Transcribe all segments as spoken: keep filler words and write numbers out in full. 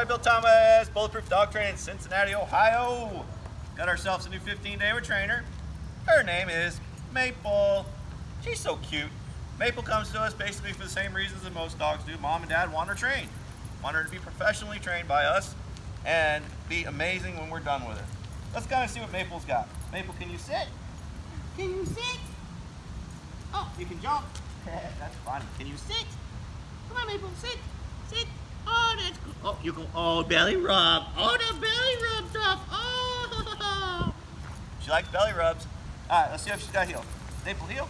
by Bill Thomas, Bulletproof Dog Training in Cincinnati, Ohio. Got ourselves a new fifteen day trainer. Her name is Maple. She's so cute. Maple comes to us basically for the same reasons that most dogs do. Mom and dad want her trained. Want her to be professionally trained by us and be amazing when we're done with her. Let's kind of see what Maple's got. Maple, can you sit? Can you sit? Oh, you can jump. That's fun. Can you sit? Come on, Maple, sit. Sit. Oh, that's good. Oh, you go. Oh, belly rub. Oh, the belly rub's up. Oh. She likes belly rubs. All right, let's see if she's got heel. Maple, heel.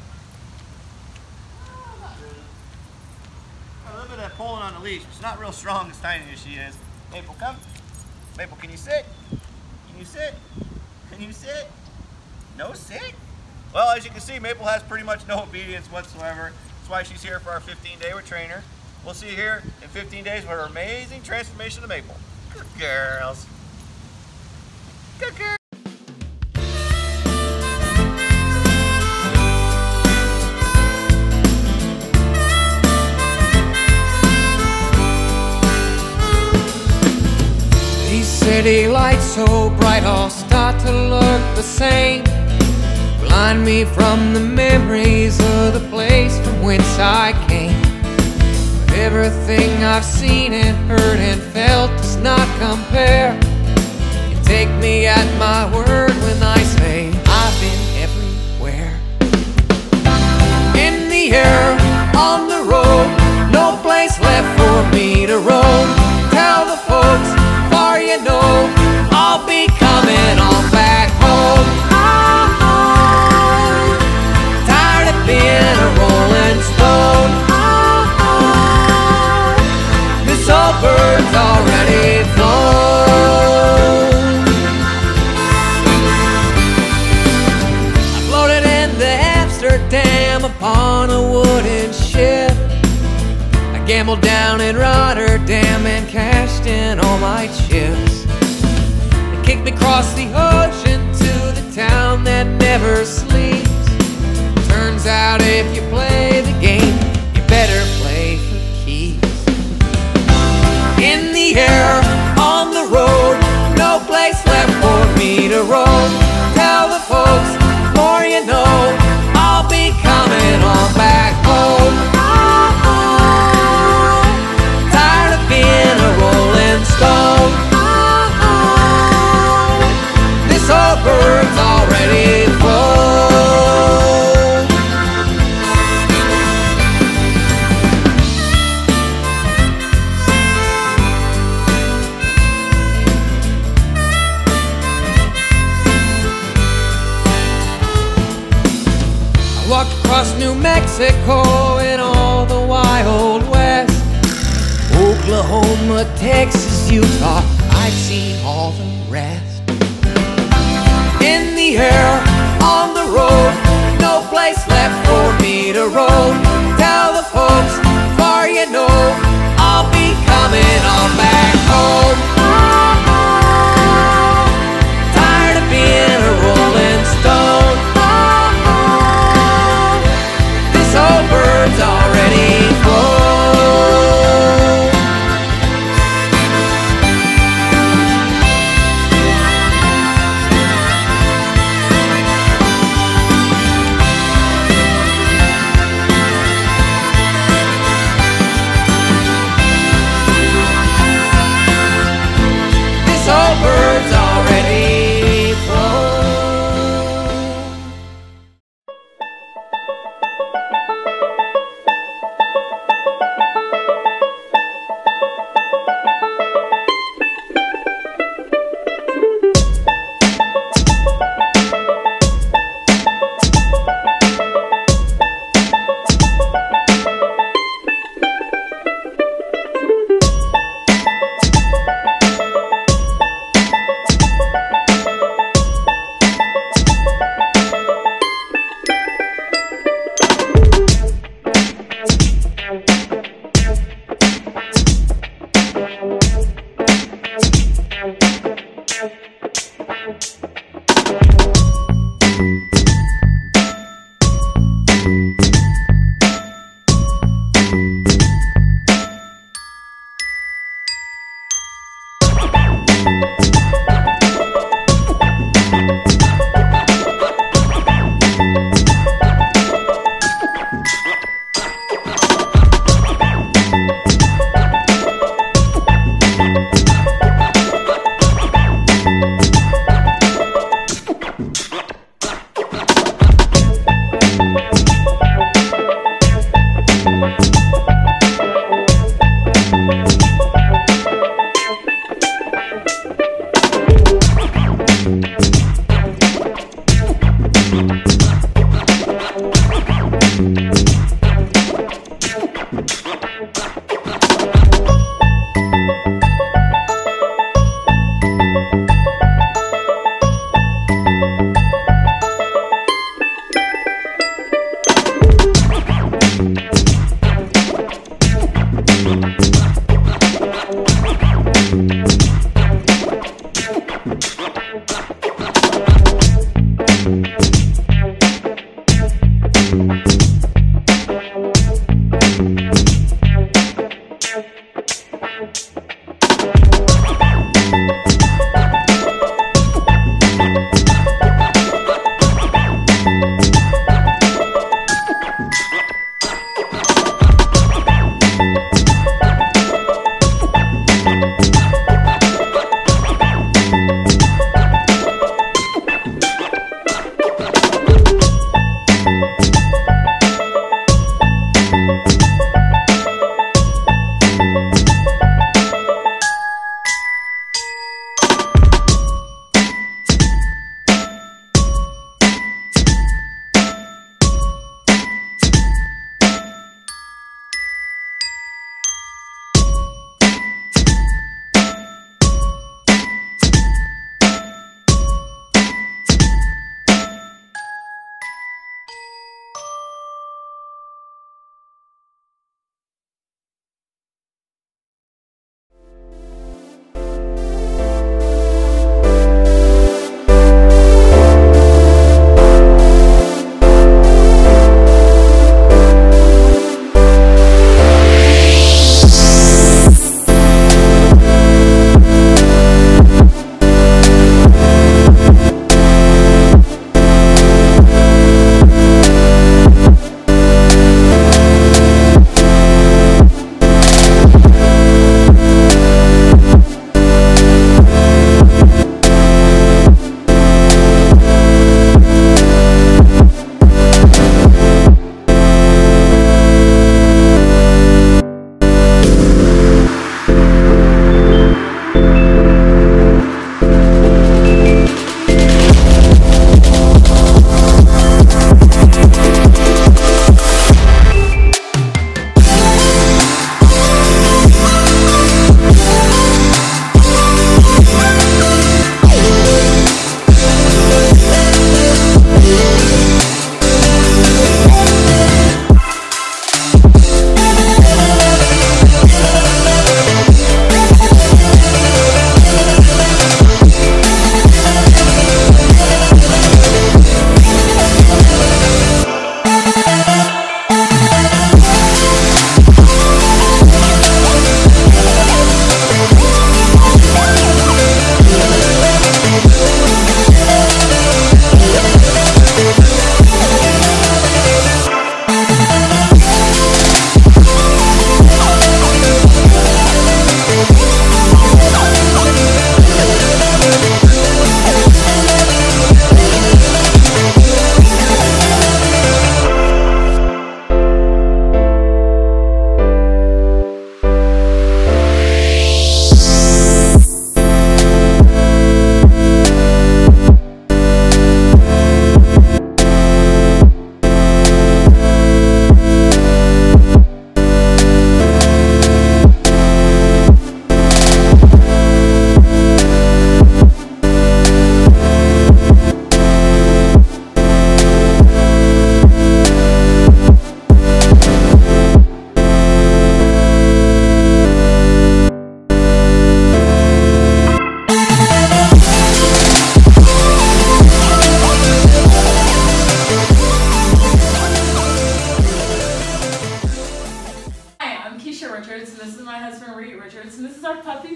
A little bit of pulling on the leash. She's not real strong, as tiny as she is. Maple, come. Maple, can you sit? Can you sit? Can you sit? No sit? Well, as you can see, Maple has pretty much no obedience whatsoever. That's why she's here for our fifteen day trainer. We'll see you here in fifteen days with her amazing transformation to Maple. Good girls. Good girls. City lights so bright all start to look the same. Blind me from the memories of the place from whence I came. But everything I've seen and heard and felt does not compare. You take me at my word when I say I've been everywhere. In the air, on the road, no place left for me to roam. Tell the folks you know, I'll be coming on back home. Oh, oh, tired of being a rolling stone. Oh, oh, this old bird's already flown. I floated into Amsterdam upon a wooden ship. I gambled down in Rotterdam and cashed in all my chips. They kicked me across the ocean to the town that never sleeps. Turns out if you play the game, you better play for keeps. In the air, on the road, no place left for me to roam. Tell the folks, more you know, I'll be coming on back home. Walked across New Mexico and all the wild west, Oklahoma, Texas, Utah, I've seen all the rest. In the air, on the road, no place left for me to roam. Tell the folks, far you know, I'll be coming on back home.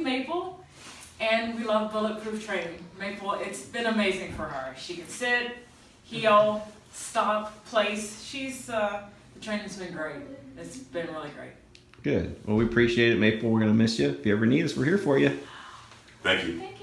Maple, and we love Bulletproof Training. Maple, it's been amazing for her. She can sit, heel, stop, place. She's, uh, the training's been great. It's been really great. Good. Well, we appreciate it, Maple. We're going to miss you. If you ever need us, we're here for you. Thank you.